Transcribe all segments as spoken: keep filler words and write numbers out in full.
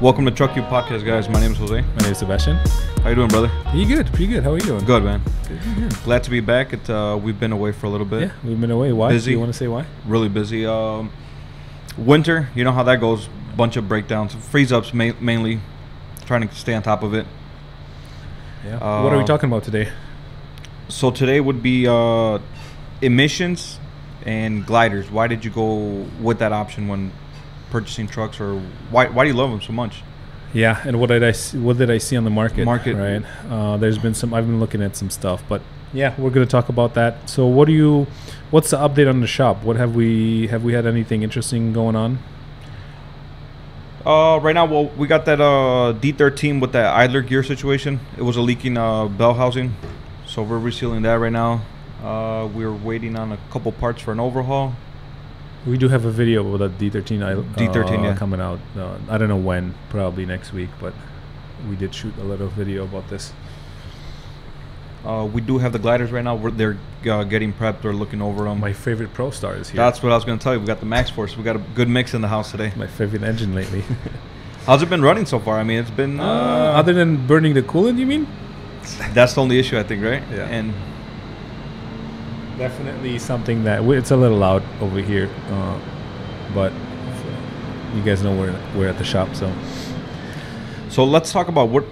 Welcome to Truck You Podcast, guys. My name is Jose. My name is Sebastian. How you doing, brother? You good? Pretty good. How are you doing? Good, man. Good. good. Glad to be back. It, uh, we've been away for a little bit. Yeah, we've been away. Why? Busy. Do you want to say why? Really busy. Um, winter, you know how that goes. Bunch of breakdowns, freeze ups ma- mainly. Trying to stay on top of it. Yeah. Uh, what are we talking about today? So today would be uh, emissions and gliders. Why did you go with that option when purchasing trucks, or why why do you love them so much? Yeah, and what did I see, what did I see on the market? Market, right? Uh, there's been some. I've been looking at some stuff, but yeah, we're going to talk about that. So, what do you? What's the update on the shop? What have we have we had anything interesting going on? Uh, right now, well, we got that uh, D thirteen with that idler gear situation. It was a leaking uh, bell housing, so we're resealing that right now. Uh, we're waiting on a couple parts for an overhaul. We do have a video with a D thirteen, I, D thirteen uh, yeah. coming out. Uh, I don't know when, probably next week, but we did shoot a little video about this. Uh, we do have the gliders right now. We're, they're uh, getting prepped. They're looking over them. My favorite Pro Star is here. That's what I was going to tell you. We got the Max Force. We got a good mix in the house today. My favorite engine lately. How's it been running so far? I mean, it's been... Uh, uh, other than burning the coolant, you mean? That's the only issue, I think, right? Yeah. And definitely something that we, it's a little loud over here, uh, but you guys know we're we're at the shop, so so let's talk about what.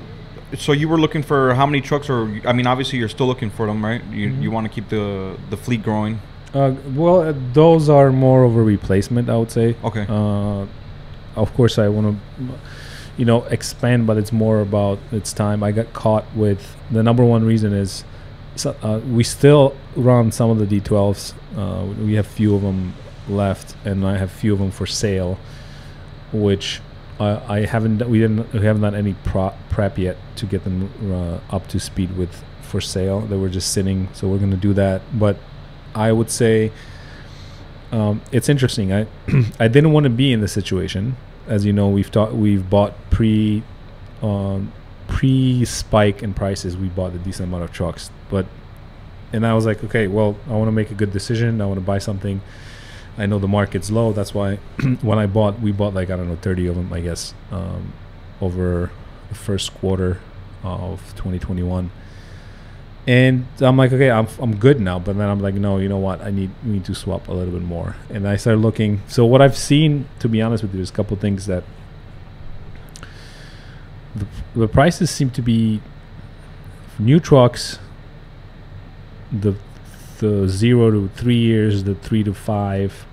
So you were looking for how many trucks, or I mean, obviously you're still looking for them, right? You mm-hmm. you want to keep the the fleet growing. Uh, well, uh, those are more of a replacement, I would say. Okay. Uh, of course, I want to, you know, expand, but it's more about it's time. I got caught with the number one reason is. So, uh, we still run some of the D twelves. Uh, we have few of them left, and I have few of them for sale, which uh, I haven't. We didn't. We haven't done any pro- prep yet to get them uh, up to speed with for sale. They were just sitting, so we're going to do that. But I would say um, it's interesting. I I didn't want to be in this situation. As you know, we've ta- We've bought pre. Um, pre-spike in prices, we bought a decent amount of trucks, but and I was like, okay, well, I want to make a good decision. I want to buy something. I know the market's low. That's why when I bought, we bought like, I don't know, thirty of them, I guess, um, over the first quarter of twenty twenty-one. And I'm like, okay, I'm I'm good now. But then I'm like, no, you know what? I need we need to swap a little bit more. And I started looking. So what I've seen, to be honest with you, is a couple things that The, the prices seem to be new trucks. The the zero to three years, the three to five,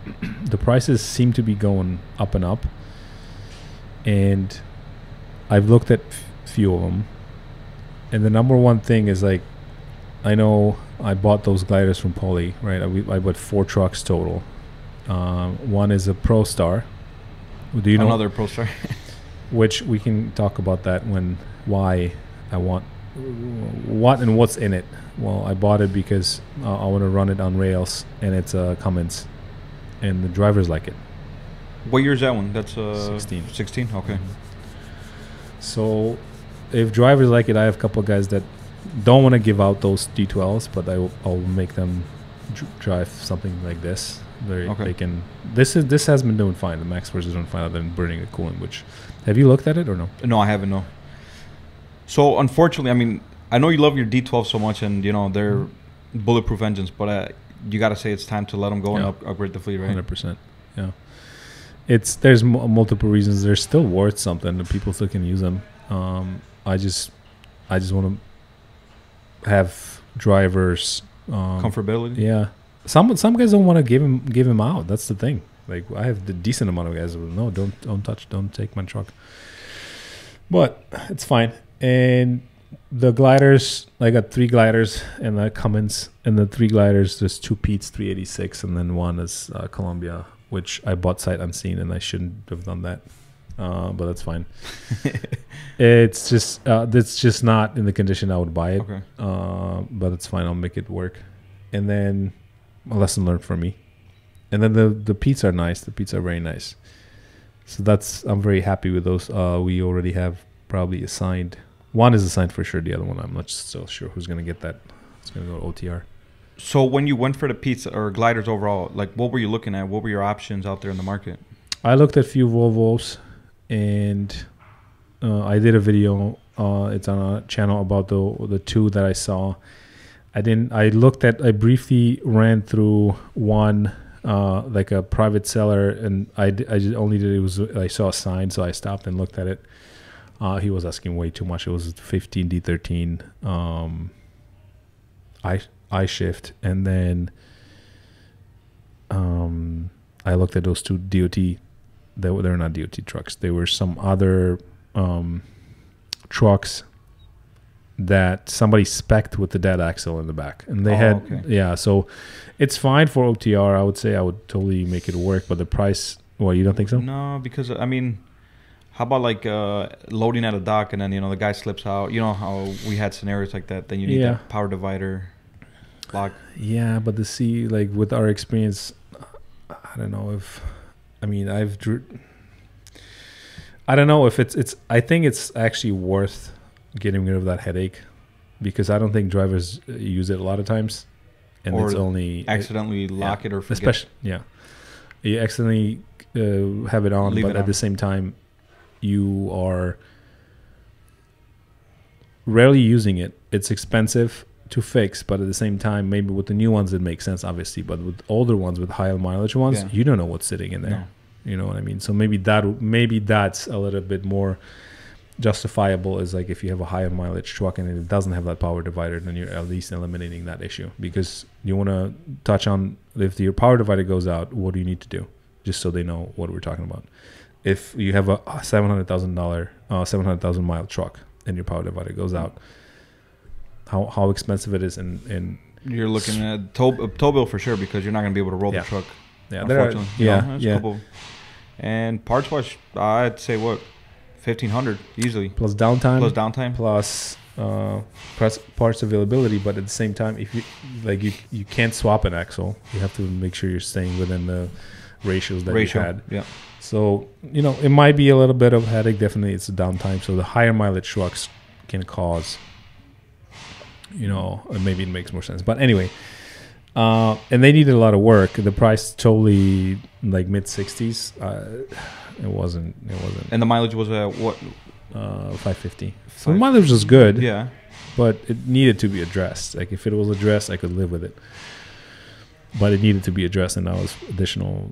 the prices seem to be going up and up. And I've looked at f- few of them, and the number one thing is like, I know I bought those gliders from Poly, right? I, we, I bought four trucks total. Uh, one is a Pro Star. Do you know another Pro Star? Which we can talk about that when why I want what and what's in it. Well, I bought it because uh, I want to run it on rails, and it's a uh, Cummins, and the drivers like it. What year is that one? That's uh, sixteen. Sixteen. Okay. Mm-hmm. So, if drivers like it, I have a couple of guys that don't want to give out those D twelves, but I will, I'll make them dr- drive something like this. Very, okay. They can. This is this has been doing fine. The Max Force is doing fine. Other than burning the coolant, which. Have you looked at it or no? No, I haven't, no. So, unfortunately, I mean, I know you love your D twelve so much, and, you know, they're mm-hmm. bulletproof engines, but uh, you got to say it's time to let them go yeah. and up- upgrade the fleet, right? one hundred percent, yeah. It's There's m- multiple reasons. They're still worth something, and people still can use them. Um, I just I just want to have drivers... Um, comfortability? Yeah. Some some guys don't want to give them, give them out. That's the thing. Like, I have the decent amount of guys who no, don't don't touch, don't take my truck. But it's fine. And the gliders, I got three gliders and the Cummins. And the three gliders, there's two Pete's three eighty-six, and then one is uh, Columbia, which I bought sight unseen, and I shouldn't have done that. Uh, but that's fine. It's just uh, that's just not in the condition I would buy it. Okay. Uh, but it's fine. I'll make it work. And then a lesson learned for me. And then the the Pete's are nice. The Pete's are very nice. So that's I'm very happy with those. Uh, we already have probably assigned. One is assigned for sure. The other one, I'm not so sure who's going to get that. It's going to go to O T R. So when you went for the Pete's or gliders overall, like what were you looking at? What were your options out there in the market? I looked at a few Volvos, and uh, I did a video. Uh, it's on a channel about the the two that I saw. I didn't. I looked at. I briefly ran through one, uh, like a private seller, and I, I just only did it was I saw a sign, so I stopped and looked at it. Uh, he was asking way too much. It was fifteen D thirteen. Um, I. I shift, and then um, I looked at those two D O T. They were, they're not D O T trucks. They were some other um, trucks that somebody spec'd with the dead axle in the back, and they oh, had okay. yeah. So it's fine for O T R. I would say I would totally make it work, but the price. Well, you don't think so? No, because I mean. How about like uh, loading at a dock, and then you know the guy slips out. You know how we had scenarios like that. Then you need yeah. that power divider. Lock. Yeah, but to see like with our experience, I don't know if, I mean, I've, drew, I don't know if it's, it's, I think it's actually worth getting rid of that headache, because I don't think drivers use it a lot of times, and or it's only accidentally it, lock yeah, it or forget. Especially, yeah, you accidentally uh, have it on, Leave but it at on. the same time, you are rarely using it. It's expensive to fix, but at the same time, maybe with the new ones it makes sense, obviously, but with older ones, with higher mileage ones, yeah. you don't know what's sitting in there. No. You know what I mean? So maybe that maybe that's a little bit more justifiable, is like if you have a higher mileage truck and it doesn't have that power divider, then you're at least eliminating that issue, because you want to touch on if your power divider goes out, what do you need to do, just so they know what we're talking about. If you have a seven hundred thousand dollar uh, seven hundred thousand mile truck and your power divider goes mm-hmm. out, How, how expensive it is, and and you're looking at tow, tow bill for sure, because you're not going to be able to roll yeah. the truck. Yeah, unfortunately. There are, yeah, no, yeah. Cool. And parts wash, I'd say what, fifteen hundred easily. Plus downtime. Plus downtime. Plus uh, parts availability, but at the same time, if you like, you you can't swap an axle. You have to make sure you're staying within the ratios that Ratio, you had. Yeah. So you know it might be a little bit of headache. Definitely, it's a downtime. So the higher mileage trucks can cause. You know, maybe it makes more sense. But anyway, uh, and they needed a lot of work. The price totally like mid sixties. Uh, it wasn't. It wasn't. And the mileage was uh, what? Uh, five fifty. So the mileage was good. Yeah. But it needed to be addressed. Like if it was addressed, I could live with it. But it needed to be addressed, and that was additional,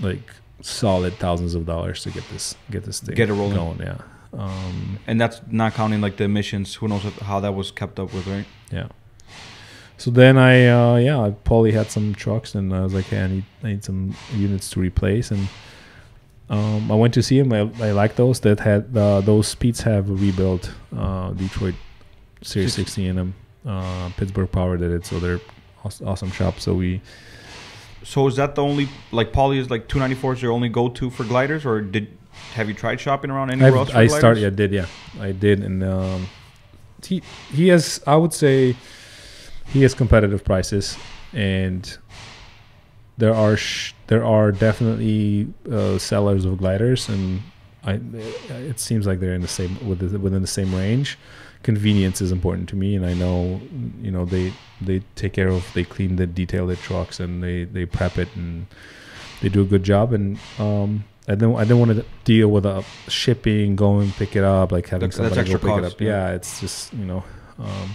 like solid thousands of dollars to get this get this thing get it rolling. Going, yeah. Um, and that's not counting like the emissions. Who knows how that was kept up with, right? Yeah. So then I, uh, yeah, I probably had some trucks, and I was like, hey, I need, I need some units to replace. And um, I went to see them. I, I like those that had uh, those Speeds have rebuilt uh, Detroit Series sixty in them. Uh, Pittsburgh Power did it, so they're awesome shop. So we. So is that the only like Poly is like two ninety-four is your only go to for gliders, or did? Have you tried shopping around anywhere I've, else? For I gliders? started. I did. Yeah, I did. And um, he he has. I would say he has competitive prices, and there are sh there are definitely uh, sellers of gliders, and I it seems like they're in the same within the same range. Convenience is important to me, and I know you know they they take care of they clean the detail their trucks, and they they prep it, and they do a good job, and. Um, I didn't. I didn't want to deal with uh, shipping, going pick it up, like having that's, somebody that's go pick cost, it up. Yeah. yeah, it's just you know. Um,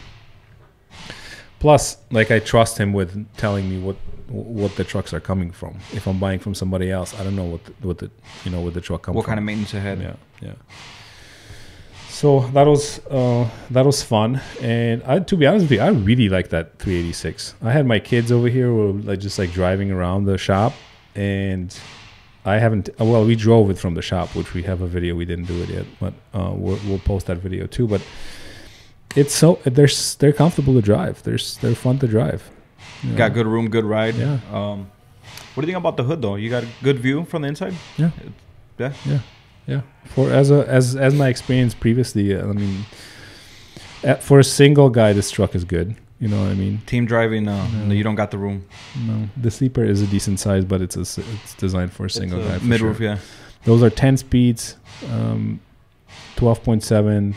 plus, like I trust him with telling me what what the trucks are coming from. If I'm buying from somebody else, I don't know what the, what the you know what the truck comes. What from. kind of maintenance ahead? Yeah, yeah. So that was uh, that was fun, and I, to be honest with you, I really like that three eighty-six. I had my kids over here who were like just like driving around the shop, and. I haven't. Well, we drove it from the shop, which we have a video. We didn't do it yet, but uh, we'll, we'll post that video too. But it's so they're they're comfortable to drive. They're they're fun to drive. You know? Got good room, good ride. Yeah. Um, what do you think about the hood though? You got a good view from the inside. Yeah. Yeah. Yeah. Yeah. For as a as as my experience previously, I mean, at, for a single guy, this truck is good. You know what I mean? Team driving, no. no. You don't got the room. No. The sleeper is a decent size, but it's a, it's designed for a single guy. Mid-roof, sure. yeah. Those are ten speeds, um, twelve point seven,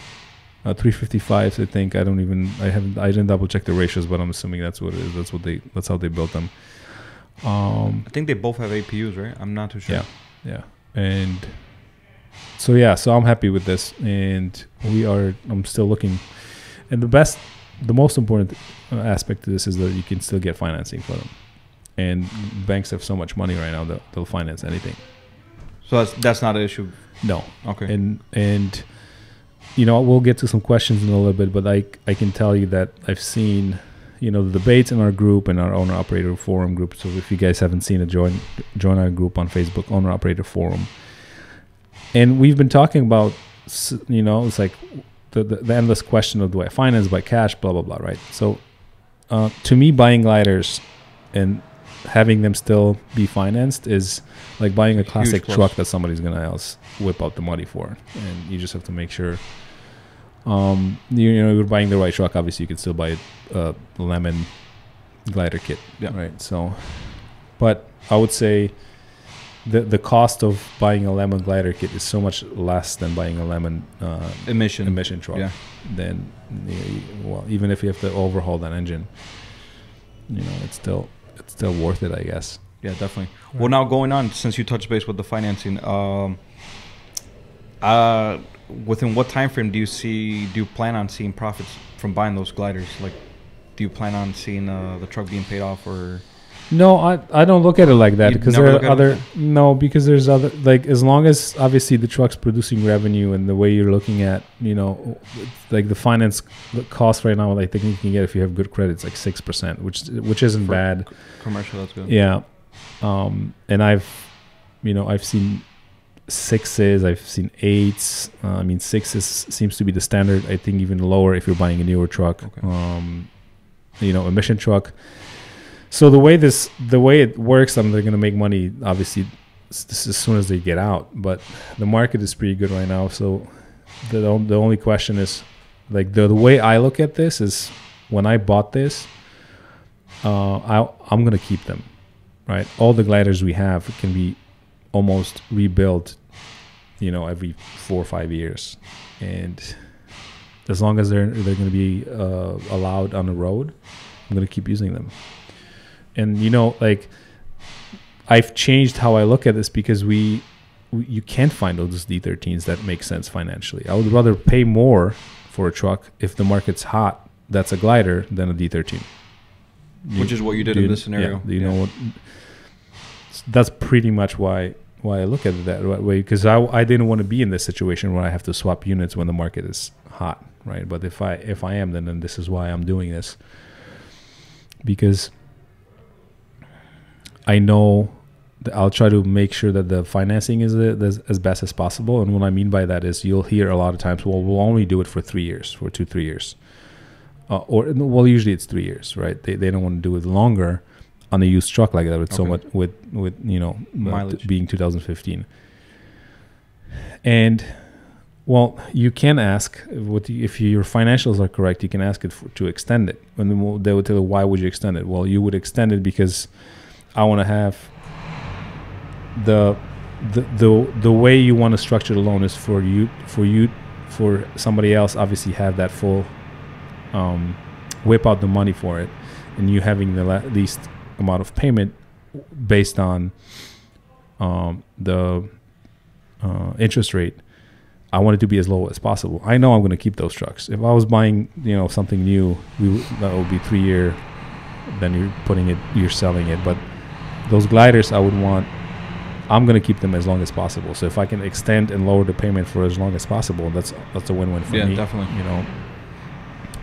Uh, three fifty-fives, I think. I don't even. I haven't. I didn't double check the ratios, but I'm assuming that's what it is. That's what they. That's how they built them. Um, I think they both have A P Us, right? I'm not too sure. Yeah, yeah. And so yeah, so I'm happy with this, and we are. I'm still looking, and the best, the most important aspect to this is that you can still get financing for them, and banks have so much money right now that they'll finance anything. So that's that's not an issue. No. Okay. And and. You know, we'll get to some questions in a little bit, but I I can tell you that I've seen, you know, the debates in our group and our Owner Operator Forum group. So if you guys haven't seen it, join join our group on Facebook, Owner Operator Forum. And we've been talking about, you know, it's like the the, the endless question of do I finance by cash, blah blah blah, right? So uh, to me, buying gliders and having them still be financed is like buying a classic truck that somebody's gonna else whip out the money for, and you just have to make sure um you, you know you're buying the right truck. Obviously you could still buy a uh, lemon glider kit, yeah, right? So but I would say the the cost of buying a lemon glider kit is so much less than buying a lemon uh emission emission truck, yeah. Then you know, well, even if you have to overhaul that engine, you know, it's still it's still worth it, I guess. Yeah, definitely. Right. Well, now going on, since you touched base with the financing, um, uh, within what time frame do you see, do you plan on seeing profits from buying those gliders? Like, do you plan on seeing uh, the truck being paid off, or? No, I I don't look at it like that because there are other no because there's other like as long as obviously the truck's producing revenue and the way you're looking at, you know, like the finance cost right now, I think you can get if you have good credit, it's like six percent, which which isn't bad. Commercial, that's good. Yeah, um, and I've you know I've seen sixes, I've seen eights. Uh, I mean sixes seems to be the standard. I think even lower if you're buying a newer truck, okay. um, you know, emission truck. So the way this, the way it works, I mean, they're going to make money obviously s as soon as they get out. But the market is pretty good right now. So the the only question is, like the the way I look at this is, when I bought this, uh, I I'm going to keep them, right? All the gliders we have can be almost rebuilt, you know, every four or five years, and as long as they're they're going to be uh, allowed on the road, I'm going to keep using them. And you know, like I've changed how I look at this because we, we you can't find all those D thirteens that make sense financially. I would rather pay more for a truck if the market's hot that's a glider than a D thirteen, you, which is what you did you, in this scenario. Yeah, you yeah. know what? That's pretty much why why I look at it that way, because I I didn't want to be in this situation where I have to swap units when the market is hot, right? But if I if I am, then then this is why I'm doing this, because I know that I'll try to make sure that the financing is the, as best as possible. And what I mean by that is you'll hear a lot of times, well, we'll only do it for three years, for two, three years. Uh, or, well, usually it's three years, right? They, they don't want to do it longer on a used truck like that with okay. so much, with, with you know, mileage being two thousand fifteen. And, well, you can ask, what the, if your financials are correct, you can ask it for, to extend it. And then they would tell you, why would you extend it? Well, you would extend it because I want to have the, the the the way you want to structure the loan is for you for you for somebody else obviously have that full um, whip out the money for it, and you having the least amount of payment based on um, the uh, interest rate. I want it to be as low as possible. I know I'm going to keep those trucks. If I was buying you know something new, we that would be three year. Then you're putting it, you're selling it, but those gliders I would want, I'm going to keep them as long as possible. So if I can extend and lower the payment for as long as possible, that's that's a win-win for yeah, me. Yeah, definitely. You know,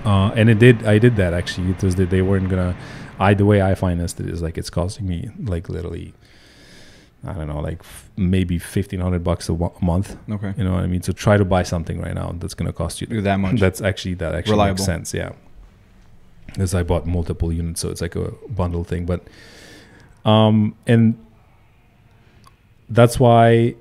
uh, and it did. I did that actually. It was that they weren't gonna. I the way I financed it is like it's costing me like literally, I don't know, like f maybe fifteen hundred bucks a, a month. Okay. You know what I mean? So try to buy something right now that's gonna cost you th that much. That's actually that actually Reliable. Makes sense. Yeah. Because I bought multiple units, so it's like a bundle thing. But um and that's why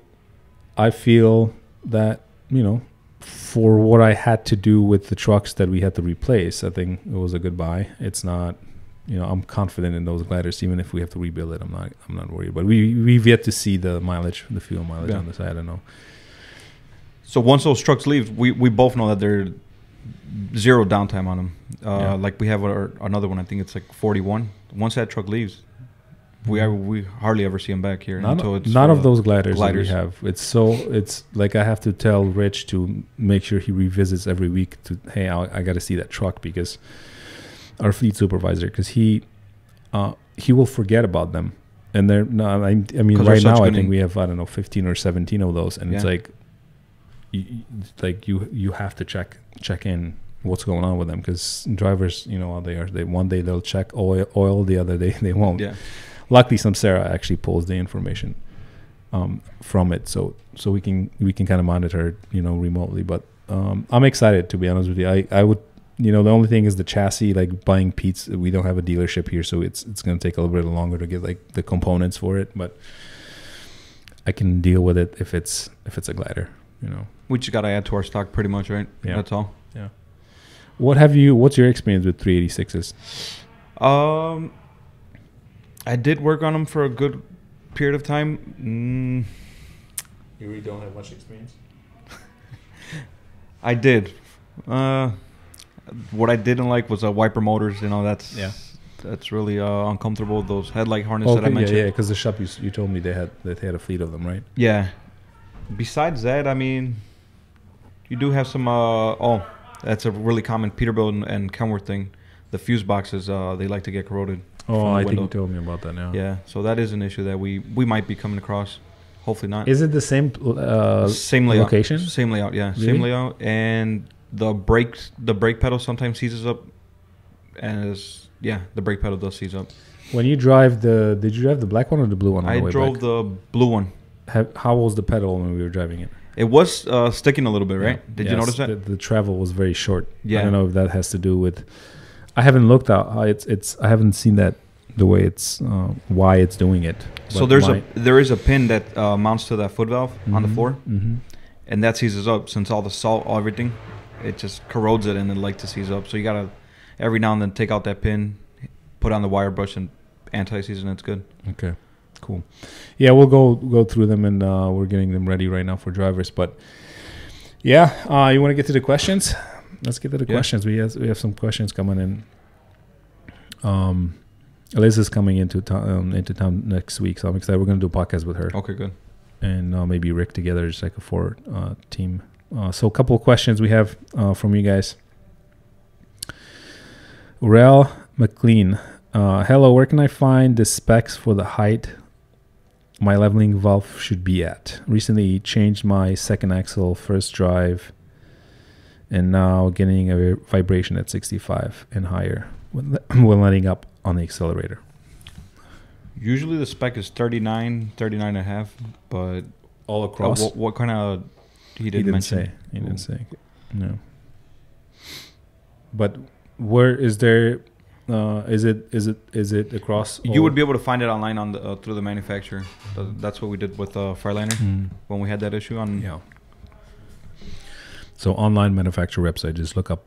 I feel that, you know, for what I had to do with the trucks that we had to replace, I think it was a good buy. It's not, you know, I'm confident in those gliders, even if we have to rebuild it. I'm not I'm not worried. But we we've yet to see the mileage, the fuel mileage yeah. on this. I don't know. So once those trucks leave, we, we both know that they're zero downtime on them. Uh, yeah. Like we have our, another one, I think it's like forty-one. Once that truck leaves, we are, we hardly ever see them back here. None, until it's, none uh, of those gliders, gliders that we have. It's so it's like I have to tell Rich to make sure he revisits every week to, hey, I, I got to see that truck, because our fleet supervisor, because he uh, he will forget about them. And they're no, I, I mean right now I think we have, I don't know, fifteen or seventeen of those, and yeah. it's like you, like you you have to check check in what's going on with them, because drivers, you know how they are. They one day they'll check oil, oil the other day they won't. Yeah. Luckily, Samsara actually pulls the information um, from it, so so we can we can kind of monitor it, you know, remotely. But um, I'm excited, to be honest with you. I I would, you know, the only thing is the chassis. Like buying Pete's, we don't have a dealership here, so it's it's gonna take a little bit longer to get like the components for it. But I can deal with it if it's if it's a glider, you know. We just gotta add to our stock, pretty much, right? Yeah, that's all. Yeah. What have you? What's your experience with three eighty-sixes? Um. I did work on them for a good period of time. Mm. You really don't have much experience? I did. Uh, what I didn't like was uh, wiper motors. You know, that's yeah. that's really uh, uncomfortable. Those headlight harness okay, that I mentioned. Yeah, yeah, because the shop, you, you told me they had, that they had a fleet of them, right? Yeah. Besides that, I mean, you do have some, uh, oh, that's a really common Peterbilt and, and Kenworth thing. The fuse boxes, uh, they like to get corroded. Oh, I window. think you told me about that now. Yeah, so that is an issue that we, we might be coming across. Hopefully not. Is it the same uh, same layout? Location? Same layout, yeah. Really? Same layout, and the brake the brake pedal sometimes seizes up, as yeah, the brake pedal does seize up. When you drive the, did you drive the black one or the blue one? On I the way drove back? the blue one. How, how was the pedal when we were driving it? It was uh, sticking a little bit, right? Yeah. Did yes, you notice that? The, the travel was very short. Yeah. I don't know if that has to do with. I haven't looked out. It's it's. I haven't seen that the way it's uh, why it's doing it. So there's a there is a pin that uh, mounts to that foot valve mm-hmm, on the floor, mm-hmm. and that seizes up. Since all the salt, all everything, it just corrodes it and it like to seize up. So you gotta every now and then take out that pin, put on the wire brush, and anti-seize, and it's good. Okay, cool. Yeah, we'll go go through them, and uh, we're getting them ready right now for drivers. But yeah, uh, you want to get to the questions? Let's get to the yeah. questions. We have, we have some questions coming in. Um, Eliza's coming into town um, into town next week, so I'm excited. We're going to do a podcast with her. Okay, good. And uh, maybe Rick together, just like a four uh, team. Uh, so a couple of questions we have uh, from you guys. Rel McLean, uh, hello. Where can I find the specs for the height my leveling valve should be at? Recently changed my second axle first drive, and now getting a vibration at sixty-five and higher when, when letting up on the accelerator. Usually the spec is thirty-nine, thirty-nine and a half, but all across. Uh, what, what kind of he didn't, he didn't mention. say? He Ooh. didn't say. No. But where is there? Uh, is it is it is it across? You would be able to find it online on the, uh, through the manufacturer. That's what we did with uh, Fireliner mm. when we had that issue on. Yeah. So online manufacturer website, just look up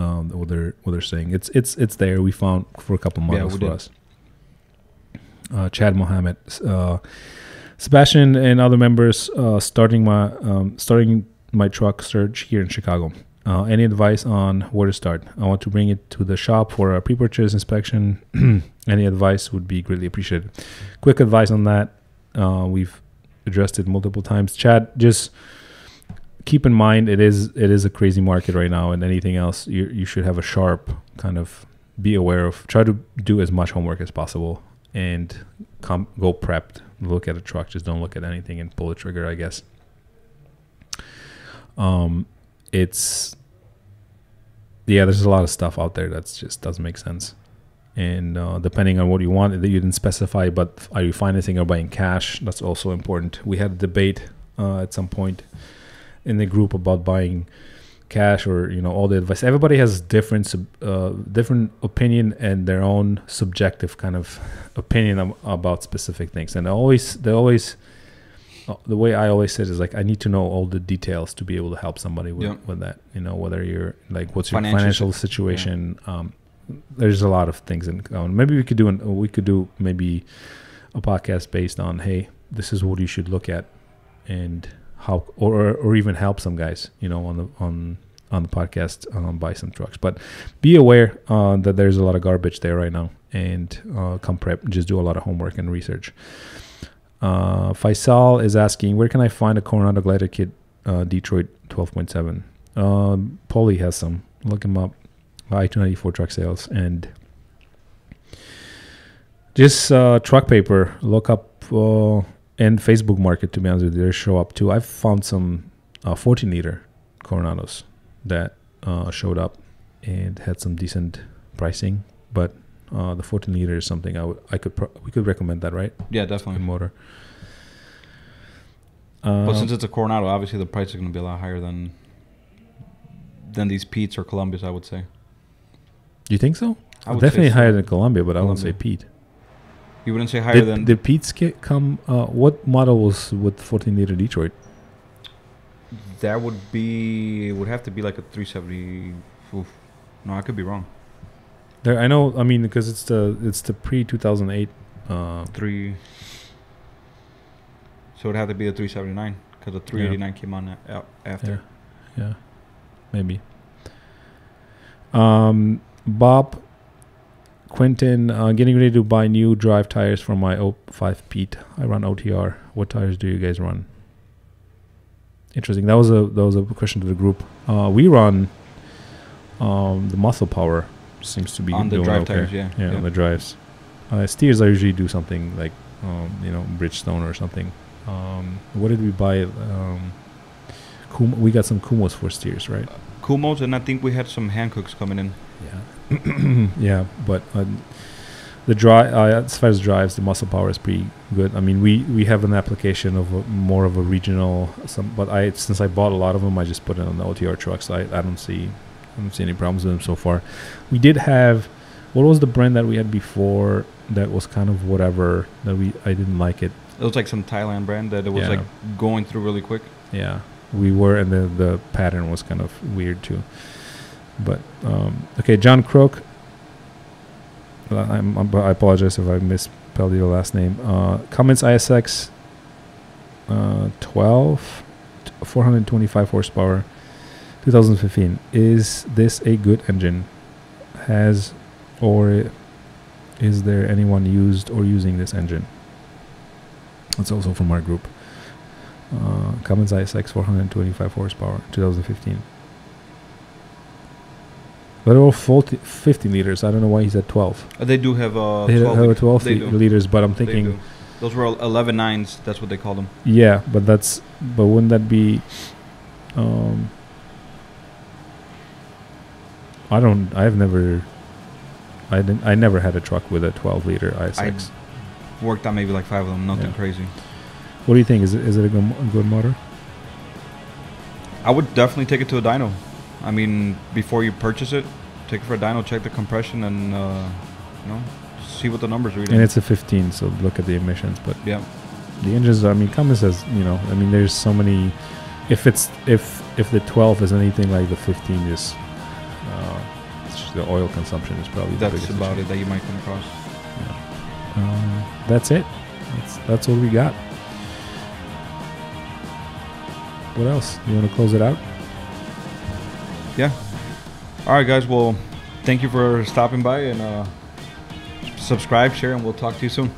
um, what they're what they're saying. It's it's it's there. We found for a couple models yeah, for did. us. Uh, Chad Mohammed, uh, Sebastian, and other members uh, starting my um, starting my truck search here in Chicago. Uh, any advice on where to start? I want to bring it to the shop for a pre-purchase inspection. Any advice would be greatly appreciated. Quick advice on that. Uh, we've addressed it multiple times. Chad, just. Keep in mind, it is it is a crazy market right now, and anything else, you you should have a sharp kind of be aware of. Try to do as much homework as possible, and come go prepped. Look at a truck, just don't look at anything and pull the trigger, I guess. Um, it's yeah, there's a lot of stuff out there that's just doesn't make sense, and uh, depending on what you want, that you didn't specify. But are you financing or buying cash? That's also important. We had a debate uh, at some point in the group about buying cash, or you know, all the advice. Everybody has different sub, uh, different opinion and their own subjective kind of opinion ab about specific things. And I always, they always, uh, the way I always said is like, I need to know all the details to be able to help somebody with, yeah. with that. You know, whether you're like, what's financial your financial situation? Yeah. Um, there's a lot of things in common. Maybe we could do an, we could do maybe a podcast based on, hey, this is what you should look at, and how, or or even help some guys, you know, on the on on the podcast um, buy some trucks. But be aware uh, that there's a lot of garbage there right now, and uh, come prep. Just do a lot of homework and research. Uh, Faisal is asking, where can I find a Coronado glider kit, uh, Detroit twelve point seven? Um, Poly has some. Look him up. I two ninety-four Truck Sales, and just uh, Truck Paper. Look up uh, and Facebook Market. To be honest with you, they show up too. I've found some uh, fourteen liter Coronados that uh, showed up and had some decent pricing, but uh, the fourteen liter is something I, w I could pro we could recommend that, right? Yeah, definitely. Good motor. Uh, but since it's a Coronado, obviously the price is going to be a lot higher than than these Pete's or Columbias, I would say. You think so? I would definitely say higher so. than Columbia, but Columbia. I wouldn't say Pete. You wouldn't say higher did, than... Did Pete's kit come... Uh, what model was with fourteen liter Detroit? That would be... It would have to be like a three seventy... Oof. No, I could be wrong. There, I know, I mean, because it's the it's the pre two thousand eight... Uh, three... So it would have to be a three seventy-nine, because the three eighty-nine yeah. came on out after. Yeah, yeah. Maybe. Um... Bob Quentin, uh, getting ready to buy new drive tires for my oh five Pete. I run O T R. What tires do you guys run? Interesting. That was a that was a question to the group. Uh, we run um, the Muscle Power. Seems to be on the drive okay. tires. Yeah. yeah, yeah, on the drives. Uh, steers, I usually do something like um, you know Bridgestone or something. Um, what did we buy? Um, Kum we got some Kumhos for steers, right? Uh, Kumhos, and I think we had some Hankooks coming in. Yeah. yeah, but uh, the dry uh, as far as drives, the Muscle Power is pretty good. I mean, we we have an application of a, more of a regional. Some, but I since I bought a lot of them, I just put it on the O T R trucks. I I don't see I don't see any problems with them so far. We did have, what was the brand that we had before that was kind of whatever that we I didn't like it. It was like some Thailand brand that it was yeah. like going through really quick. Yeah, we were, and the the pattern was kind of weird too. But um, okay, John Crook. I'm, I'm, I apologize if I misspelled your last name. Uh, Cummins I S X uh, twelve, four hundred twenty-five horsepower, two thousand fifteen. Is this a good engine? Has or is there anyone used or using this engine? It's also from our group. Uh, Cummins I S X four hundred twenty-five horsepower, two thousand fifteen. But all fifteen liters. I don't know why he's at twelve. Uh, they do have uh, they twelve, have a twelve they li do. liters, but I'm thinking those were eleven nines. That's what they call them. Yeah, but that's but wouldn't that be? Um, I don't. I've never. I didn't. I never had a truck with a twelve liter I S X. I worked on maybe like five of them. Nothing yeah. crazy. What do you think? Is it is it a good, a good motor? I would definitely take it to a dyno. I mean, before you purchase it, take it for a dyno, check the compression, and uh, you know, see what the numbers are reading. And it's a fifteen, so look at the emissions. But yeah, the engines. I mean, Cummins says, you know, I mean, there's so many. If it's if if the twelve is anything like the fifteen, is uh, it's just the oil consumption is probably that's the biggest about issue. it that you might come across. Yeah. Um, that's it. That's that's all we got. What else? You want to close it out? Yeah. All right, guys. Well, thank you for stopping by, and uh, subscribe, share, and we'll talk to you soon.